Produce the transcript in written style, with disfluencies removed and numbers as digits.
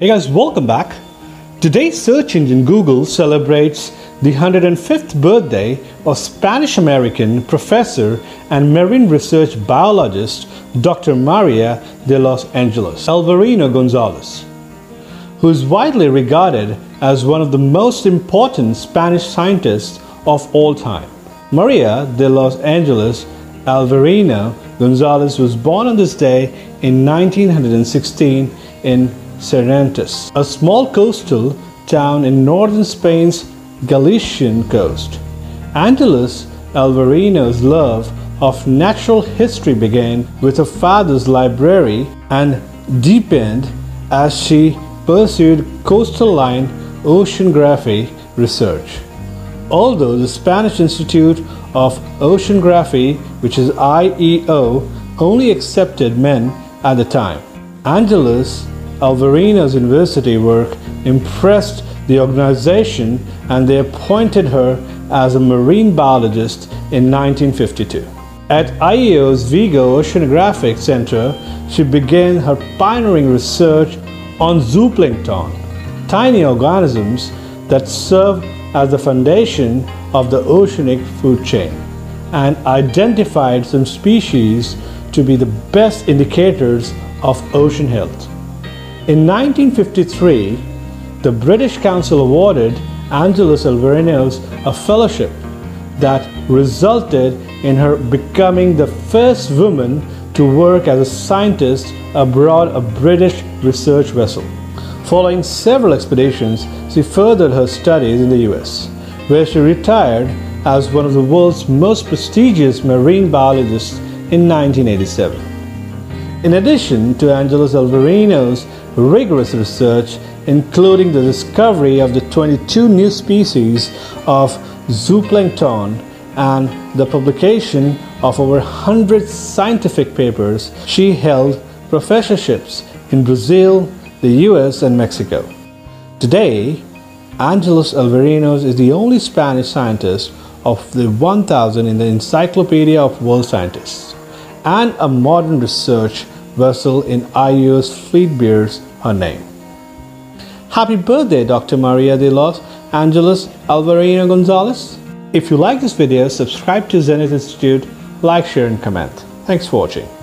Hey guys, welcome back. Today's search engine Google celebrates the 105th birthday of Spanish-American professor and marine research biologist Dr. María de los Ángeles Alvariño González, who is widely regarded as one of the most important Spanish scientists of all time. María de los Ángeles Alvariño González was born on this day in 1916 in Serantes, a small coastal town in northern Spain's Galician coast. Ángeles Alvariño's love of natural history began with her father's library and deepened as she pursued coastal line oceanography research. Although the Spanish Institute of Oceanography, which is IEO, only accepted men at the time, Ángeles Alvariño's university work impressed the organization and they appointed her as a marine biologist in 1952. At IEO's Vigo Oceanographic Center, she began her pioneering research on zooplankton, tiny organisms that serve as the foundation of the oceanic food chain, and identified some species to be the best indicators of ocean health. In 1953, the British Council awarded Ángeles Alvariño a fellowship that resulted in her becoming the first woman to work as a scientist aboard a British research vessel. Following several expeditions, she furthered her studies in the US, where she retired as one of the world's most prestigious marine biologists in 1987. In addition to Ángeles Alvariño's rigorous research, including the discovery of the 22 new species of zooplankton and the publication of over 100 scientific papers, she held professorships in Brazil, the US and Mexico. Today, Ángeles Alvariño is the only Spanish scientist of the 1000 in the Encyclopedia of World Scientists, and a modern research vessel in IU's fleet bears her name. Happy birthday, Dr. María de los Ángeles Alvariño González. If you like this video, subscribe to Zenith Institute, like, share and comment. Thanks for watching.